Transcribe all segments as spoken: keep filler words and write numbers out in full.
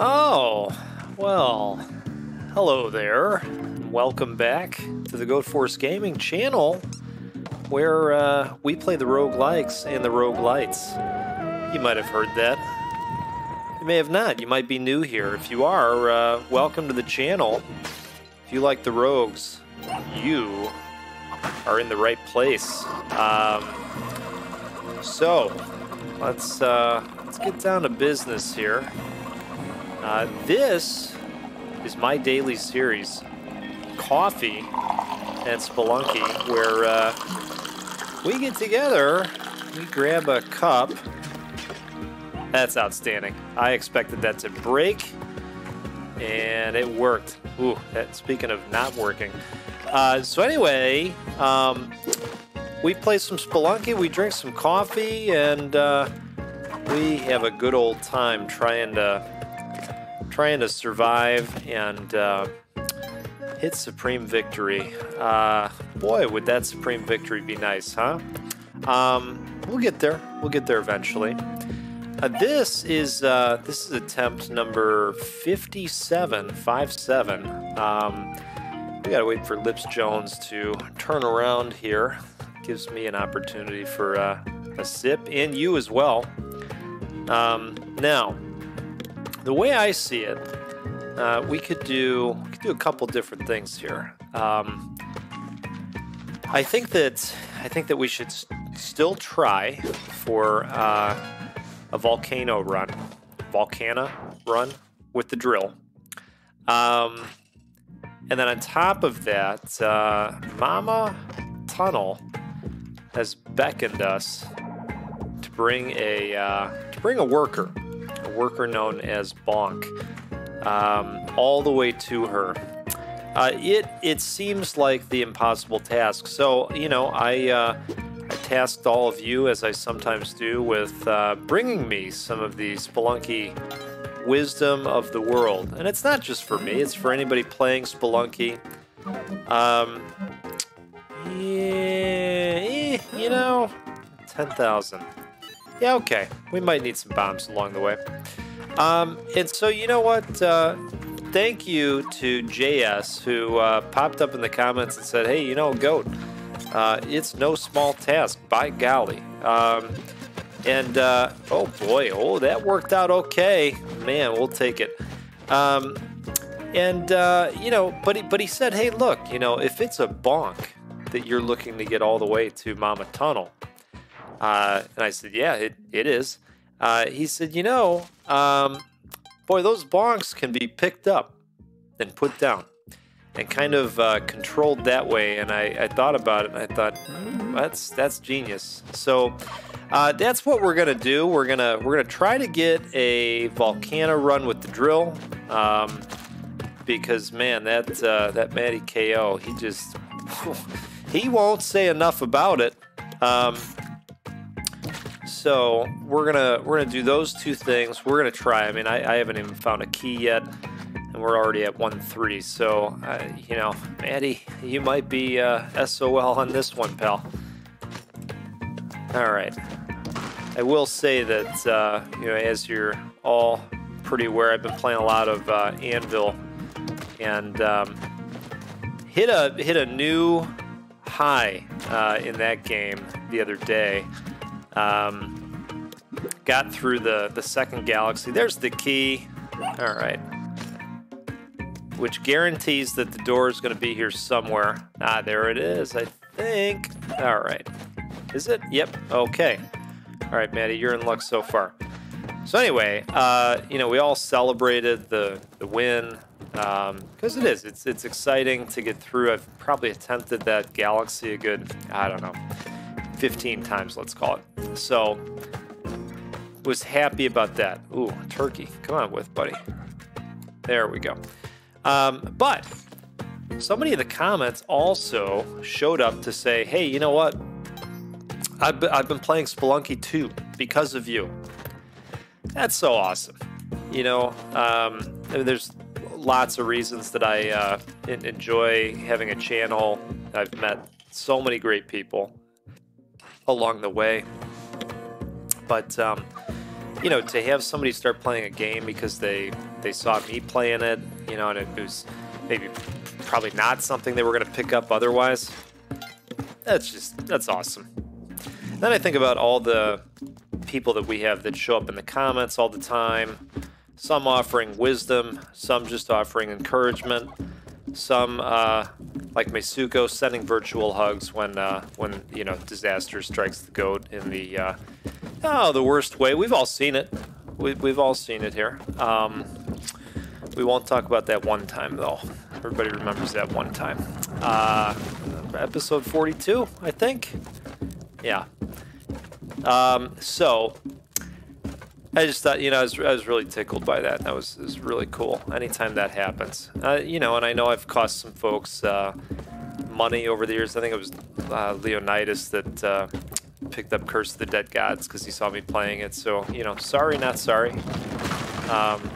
Oh, well, hello there, and welcome back to the Goat Force Gaming channel, where uh, we play the roguelikes and the roguelites. You might have heard that. You may have not. You might be new here. If you are, uh, welcome to the channel. If you like the rogues, you are in the right place. Um, so, let's, uh, let's get down to business here. Uh, this is my daily series, Coffee and Spelunky, where uh, we get together, we grab a cup. That's outstanding. I expected that to break, and it worked. Ooh, that, speaking of not working. Uh, so anyway, um, we play some Spelunky, we drink some coffee, and uh, we have a good old time trying to... Trying to survive and uh, hit Supreme Victory. Uh, boy, would that Supreme Victory be nice, huh? Um, we'll get there. We'll get there eventually. Uh, this is uh, this is attempt number fifty-seven, five seven. Um, we gotta wait for Lips Jones to turn around here. Gives me an opportunity for uh, a sip and you as well. Um, now. The way I see it, uh, we could do we could do a couple different things here. Um, I think that I think that we should st still try for uh, a volcano run, Volcana run with the drill, um, and then on top of that, uh, Mama Tunnel has beckoned us to bring a uh, to bring a worker. A worker known as Bonk, um, all the way to her. Uh, it it seems like the impossible task. So you know, I uh, I tasked all of you, as I sometimes do, with uh, bringing me some of the Spelunky wisdom of the world, and it's not just for me; it's for anybody playing Spelunky. Um, yeah, you know, ten thousand. Yeah, okay. We might need some bombs along the way. Um, and so, you know what? Uh, thank you to J S, who uh, popped up in the comments and said, hey, you know, Goat, uh, it's no small task, by golly. Um, and, uh, oh boy, oh, that worked out okay. Man, we'll take it. Um, and, uh, you know, but he, but he said, hey, look, you know, if it's a bonk that you're looking to get all the way to Mama Tunnel, Uh, and I said, yeah, it, it is. Uh, he said, you know, um, boy, those bonks can be picked up and put down and kind of uh, controlled that way. And I, I thought about it, and I thought, mm, that's that's genius. So uh, that's what we're gonna do. We're gonna we're gonna try to get a Volcana run with the drill, um, because man, that uh, that Maddie K O, he just he won't say enough about it. Um, So we're gonna we're gonna do those two things. We're gonna try. I mean, I, I haven't even found a key yet, and we're already at one three. So uh, you know, Maddie, you might be uh, S O L on this one, pal. All right. I will say that uh, you know, as you're all pretty aware, I've been playing a lot of uh, Anvil, and um, hit a hit a new high uh, in that game the other day. Um, got through the, the second galaxy. There's the key. All right. Which guarantees that the door is going to be here somewhere. Ah, there it is, I think. All right. Is it? Yep. Okay. All right, Maddie, you're in luck so far. So anyway, uh, you know, we all celebrated the, the win. Um, because it is. It's, it's exciting to get through. I've probably attempted that galaxy a good, I don't know, fifteen times, let's call it. So, was happy about that. Ooh, turkey. Come on with, buddy. There we go. Um, but, somebody in the comments also showed up to say, hey, you know what? I've, be I've been playing Spelunky two because of you. That's so awesome. You know, um, I mean, there's lots of reasons that I uh, enjoy having a channel. I've met so many great people along the way, but um, you know, to have somebody start playing a game because they they saw me playing it, you know, and it was maybe probably not something they were going to pick up otherwise. That's just, that's awesome. Then I think about all the people that we have that show up in the comments all the time, some offering wisdom, some just offering encouragement, some uh, like Misuko sending virtual hugs when uh, when you know disaster strikes the goat in the uh, oh the worst way. We've all seen it. We, we've all seen it here. Um, we won't talk about that one time though. Everybody remembers that one time. Uh, episode forty-two, I think. Yeah. Um, so. I just thought, you know, I was, I was really tickled by that. That was, was really cool. Anytime that happens, uh, you know, and I know I've cost some folks uh, money over the years. I think it was uh, Leonidas that uh, picked up Curse of the Dead Gods because he saw me playing it. So, you know, sorry, not sorry. Um,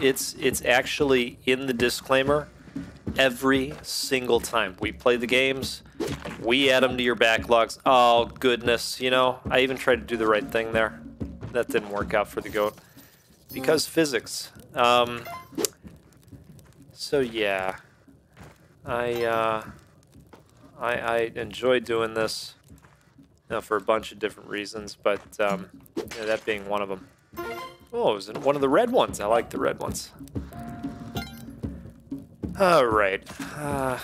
it's, it's actually in the disclaimer every single time we play the games. We add them to your backlogs. Oh, goodness. You know, I even tried to do the right thing there. That didn't work out for the goat because physics. Um, so yeah, I, uh, I I enjoy doing this, you know, for a bunch of different reasons, but um, yeah, that being one of them. Oh, it was one of the red ones. I like the red ones. All right, uh,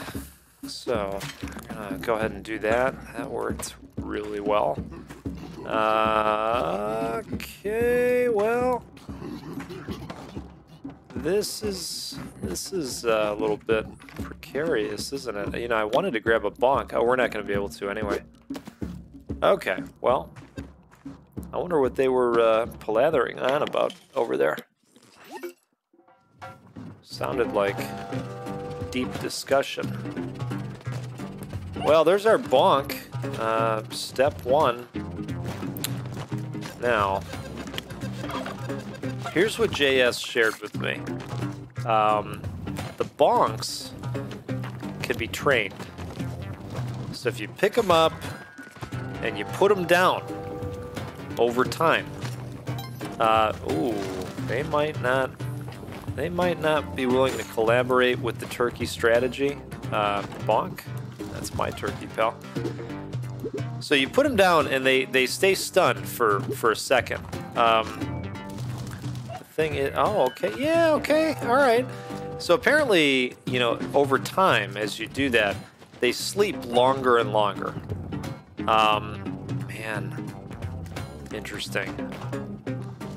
so I'm gonna go ahead and do that. That worked really well. Uh, okay, well, this is this is a little bit precarious, isn't it? You know, I wanted to grab a bonk. Oh, we're not going to be able to anyway. Okay, well, I wonder what they were uh, palathering on about over there. Sounded like deep discussion. Well, there's our bonk. Uh, step one. Now, here's what J S shared with me. Um, the bonks can be trained. So if you pick them up and you put them down over time, uh, ooh, they might not, they might not be willing to collaborate with the turkey strategy. Uh, bonk, that's my turkey, pal. So you put them down, and they, they stay stunned for, for a second. Um, the thing is... Oh, okay. Yeah, okay. All right. So apparently, you know, over time, as you do that, they sleep longer and longer. Um, man. Interesting.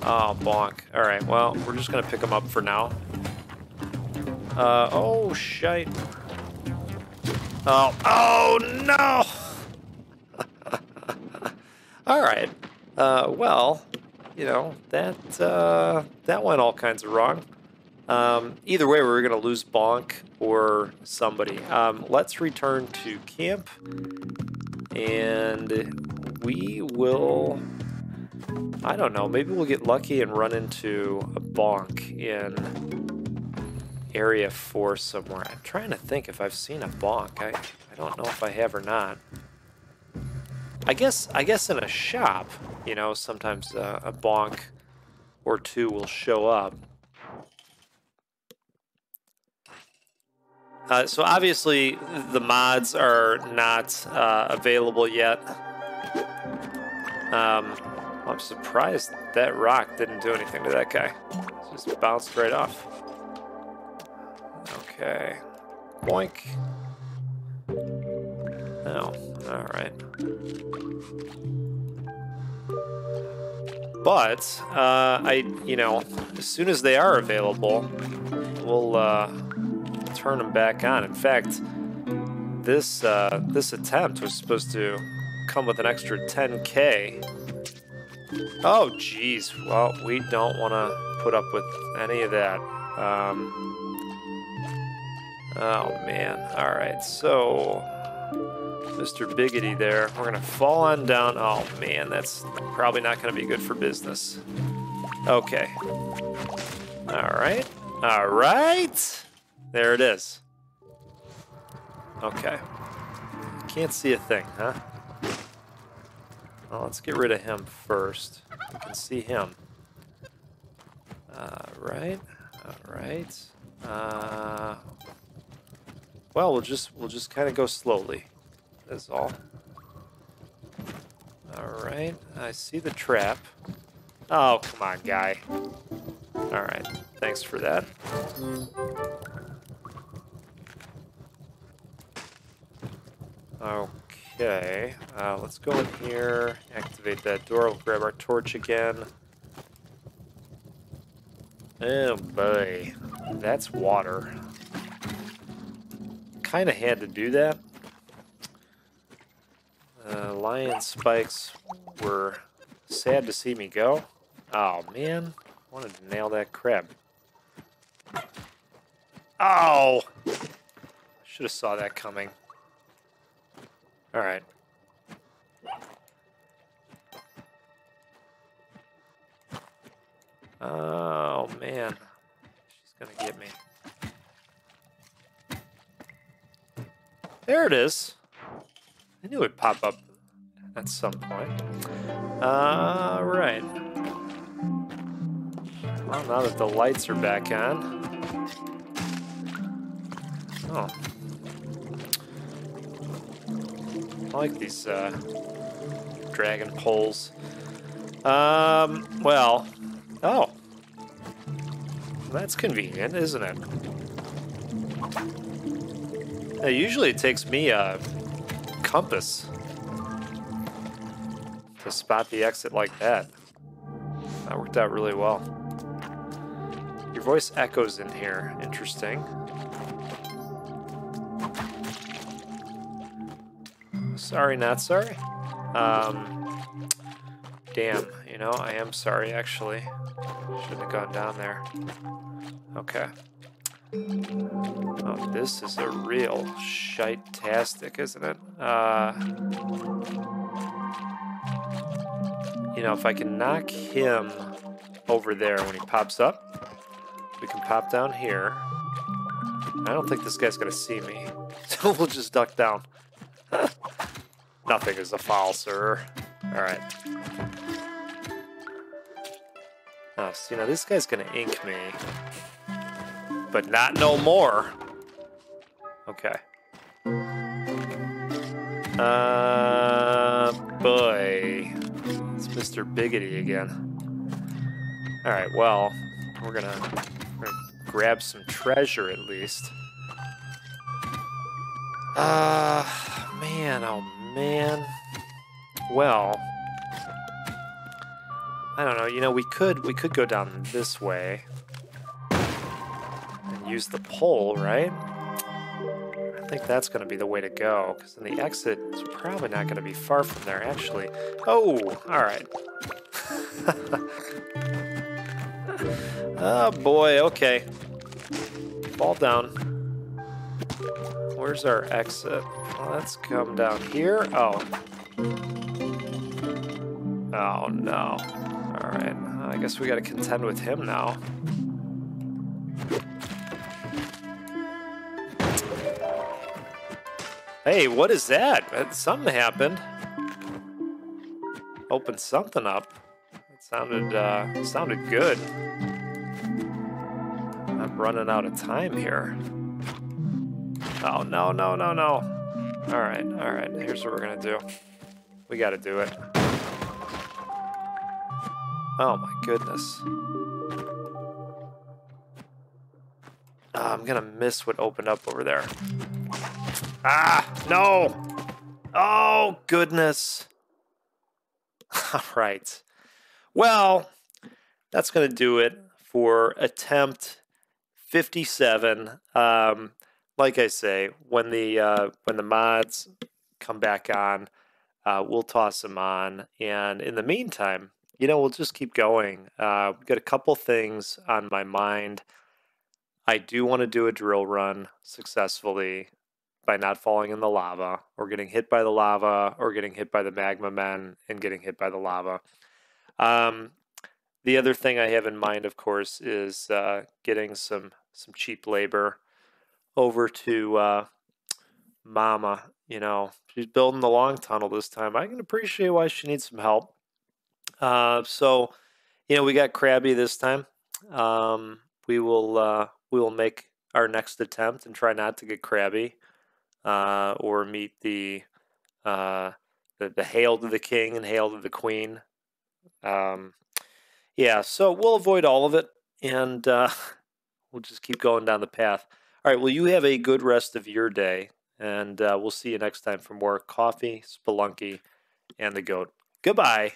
Oh, bonk. All right. Well, we're just going to pick them up for now. Uh, oh, shite. Oh, oh, no! All right, uh, well, you know, that uh, that went all kinds of wrong. Um, either way, we were going to lose bonk or somebody. Um, let's return to camp, and we will, I don't know, maybe we'll get lucky and run into a bonk in area four somewhere. I'm trying to think if I've seen a bonk. I, I don't know if I have or not. I guess I guess in a shop, you know, sometimes uh, a bonk or two will show up. Uh, so obviously the mods are not uh, available yet. Um, I'm surprised that rock didn't do anything to that guy. It just bounced right off. Okay. Boink. Oh, all right. But uh, I, you know, as soon as they are available, we'll uh, turn them back on. In fact, this uh, this attempt was supposed to come with an extra ten K. Oh, geez. Well, we don't want to put up with any of that. Um, oh man. All right. So. Mister Biggity there. We're going to fall on down. Oh, man, that's probably not going to be good for business. Okay. All right. All right. There it is. Okay. Can't see a thing, huh? Well, let's get rid of him first. We can see him. All right. All right. Uh, well, we'll just we'll just kind of go slowly. That's all. All right. I see the trap. Oh, come on, guy. All right. Thanks for that. Okay. Uh, let's go in here. Activate that door. We'll grab our torch again. Oh boy, that's water. Kind of had to do that. Uh, lion spikes were sad to see me go. Oh man, wanted to nail that crab. Oh, should have saw that coming. All right. Oh, man. She's going to get me. There it is. I knew it would pop up at some point. All right. Well, now that the lights are back on. Oh. I like these uh, dragon poles. Um, well... Oh, that's convenient, isn't it? Now, usually it takes me a compass to spot the exit like that. That worked out really well. Your voice echoes in here. Interesting. Sorry, not sorry. Um, damn, you know, I am sorry, actually. Shouldn't have gone down there. Okay. Oh, this is a real shite-tastic, isn't it? Uh, you know, if I can knock him over there when he pops up, we can pop down here. I don't think this guy's going to see me, so we'll just duck down. Nothing is a foul, sir. All right. Oh, so, you know, this guy's gonna ink me. But not no more. Okay. Uh, boy. It's Mister Biggity again. Alright, well, we're gonna, we're gonna grab some treasure at least. Uh, man, oh man. Well... I don't know, you know, we could we could go down this way and use the pole, right? I think that's going to be the way to go, because then the exit is probably not going to be far from there, actually. Oh, all right. Oh, boy, okay. Fall down. Where's our exit? Let's come down here. Oh. Oh, no. Alright, I guess we gotta contend with him now. Hey, what is that? Something happened. Opened something up. It sounded, uh, sounded good. I'm running out of time here. Oh, no, no, no, no. Alright, alright, here's what we're gonna do. We gotta do it. Oh my goodness. Oh, I'm gonna miss what opened up over there. Ah, no! Oh, goodness. All right. Well, that's gonna do it for attempt fifty-seven. Um, like I say, when the, uh, when the mods come back on, uh, we'll toss them on. And in the meantime, you know, we'll just keep going. Uh, we've got a couple things on my mind. I do want to do a drill run successfully by not falling in the lava or getting hit by the lava or getting hit by the magma men and getting hit by the lava. Um, the other thing I have in mind, of course, is uh, getting some, some cheap labor over to uh, Mama. You know, she's building the long tunnel this time. I can appreciate why she needs some help. Uh, so, you know, we got crabby this time. Um, we will uh, we will make our next attempt and try not to get crabby uh, or meet the, uh, the the hail to the king and hail to the queen. Um, yeah, so we'll avoid all of it, and uh, we'll just keep going down the path. All right, well, you have a good rest of your day, and uh, we'll see you next time for more Coffee, Spelunky, and the Goat. Goodbye.